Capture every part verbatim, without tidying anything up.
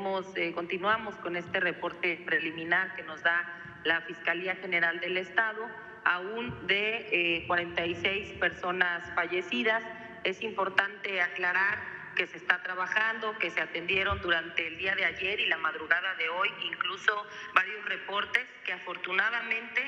tenemos, eh, continuamos con este reporte preliminar que nos da la Fiscalía General del Estado, aún de eh, cuarenta y seis personas fallecidas. Es importante aclarar que se está trabajando, que se atendieron durante el día de ayer y la madrugada de hoy, incluso varios reportes que afortunadamente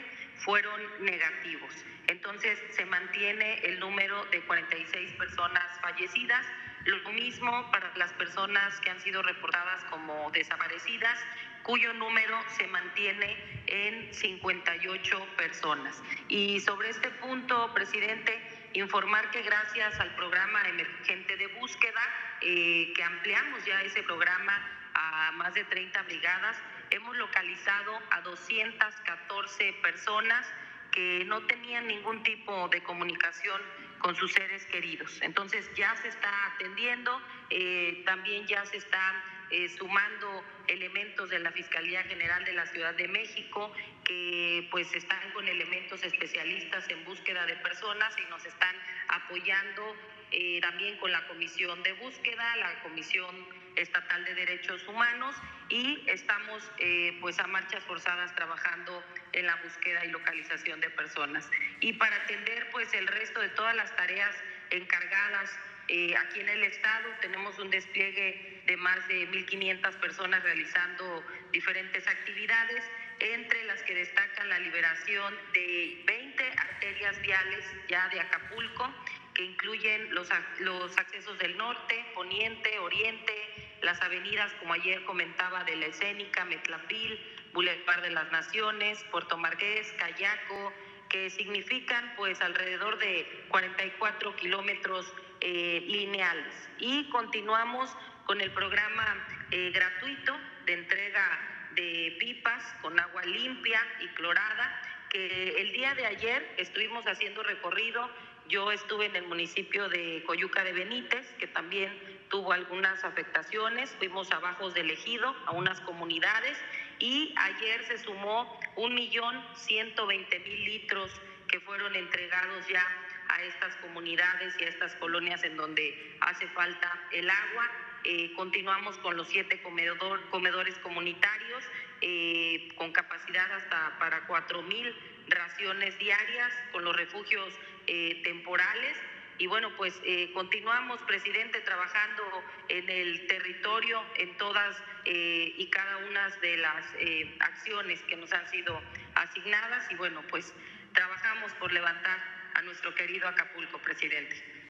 fueron negativos. Entonces se mantiene el número de cuarenta y seis personas fallecidas. Lo mismo para las personas que han sido reportadas como desaparecidas, cuyo número se mantiene en cincuenta y ocho personas. Y sobre este punto, presidente, informar que gracias al programa Emergente de Búsqueda, eh, que ampliamos ya ese programa a más de treinta brigadas, hemos localizado a doscientas catorce personas que no tenían ningún tipo de comunicación con sus seres queridos. Entonces ya se está atendiendo, eh, también ya se están eh, sumando elementos de la Fiscalía General de la Ciudad de México, que pues están con elementos especialistas en búsqueda de personas y nos están apoyando eh, también con la Comisión de Búsqueda, la Comisión Estatal de Derechos Humanos, y estamos eh, pues a marchas forzadas trabajando en la búsqueda y localización de personas. Y para atender pues el resto de todas las tareas encargadas eh, aquí en el Estado, tenemos un despliegue de más de mil quinientas personas realizando diferentes actividades, entre las que destacan la liberación de veinte arterias viales ya de Acapulco, que incluyen los, los accesos del norte, poniente, oriente, las avenidas, como ayer comentaba, de la Escénica, Metlapil, Boulevard de las Naciones, Puerto Margués, Cayaco, que significan pues alrededor de cuarenta y cuatro kilómetros eh, lineales. Y continuamos con el programa eh, gratuito de entrega de pipas con agua limpia y clorada, que el día de ayer estuvimos haciendo recorrido. Yo estuve en el municipio de Coyuca de Benítez, que también tuvo algunas afectaciones. Fuimos a Bajos del Ejido, a unas comunidades, y ayer se sumó un millón ciento veinte mil litros que fueron entregados ya a estas comunidades y a estas colonias en donde hace falta el agua. Eh, continuamos con los siete comedor, comedores comunitarios eh, con capacidad hasta para cuatro mil raciones diarias, con los refugios eh, temporales. Y bueno, pues eh, continuamos, presidente, trabajando en el territorio, en todas eh, y cada una de las eh, acciones que nos han sido asignadas. Y bueno, pues trabajamos por levantar a nuestro querido Acapulco, presidente.